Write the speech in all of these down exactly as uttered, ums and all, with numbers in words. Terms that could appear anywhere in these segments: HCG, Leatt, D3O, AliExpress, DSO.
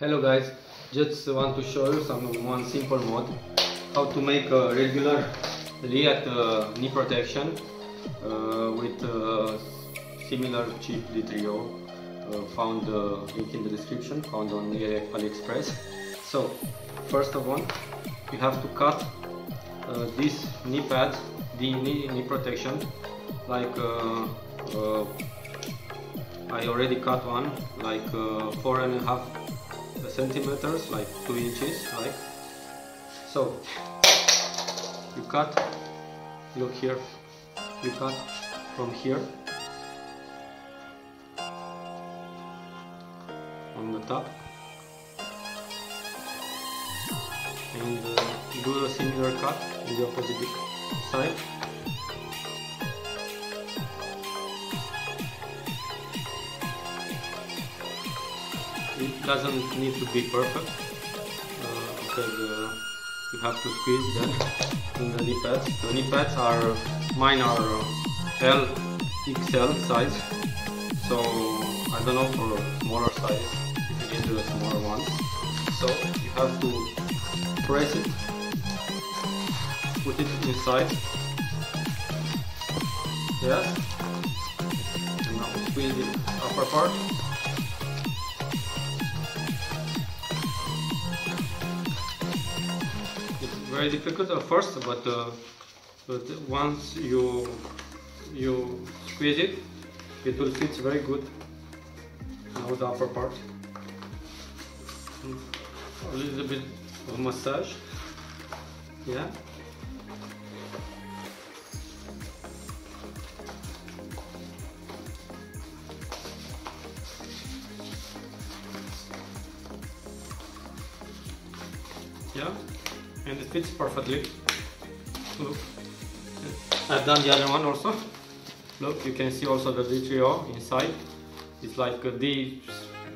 Hello guys, just want to show you some one simple mod how to make a regular Leatt uh, knee protection uh, with uh, similar cheap D three O uh, found uh, link in the description, found on AliExpress. So first of all, you have to cut uh, this knee pad, the knee, knee protection, like uh, uh, I already cut one, like uh, four and a half centimeters, like two inches, like so. You cut. Look here. You cut from here on the top, and uh, do a similar cut in the opposite side. It doesn't need to be perfect uh, because uh, you have to squeeze them in the knee pads. The knee pads are, mine are L, X L size, so I don't know for smaller size if you need a smaller one. So you have to press it, put it inside, yes, and now squeeze the upper part. Very difficult at first, but, uh, but once you you squeeze it, it will fit very good. Now the upper part, a little bit of massage, yeah. Yeah. And it fits perfectly. Look, I've done the other one also. Look, you can see also the D three O inside. It's like a D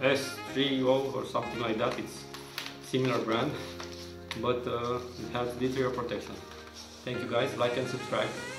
S three O or something like that. It's similar brand, but uh, it has D three O protection. Thank you guys, like and subscribe.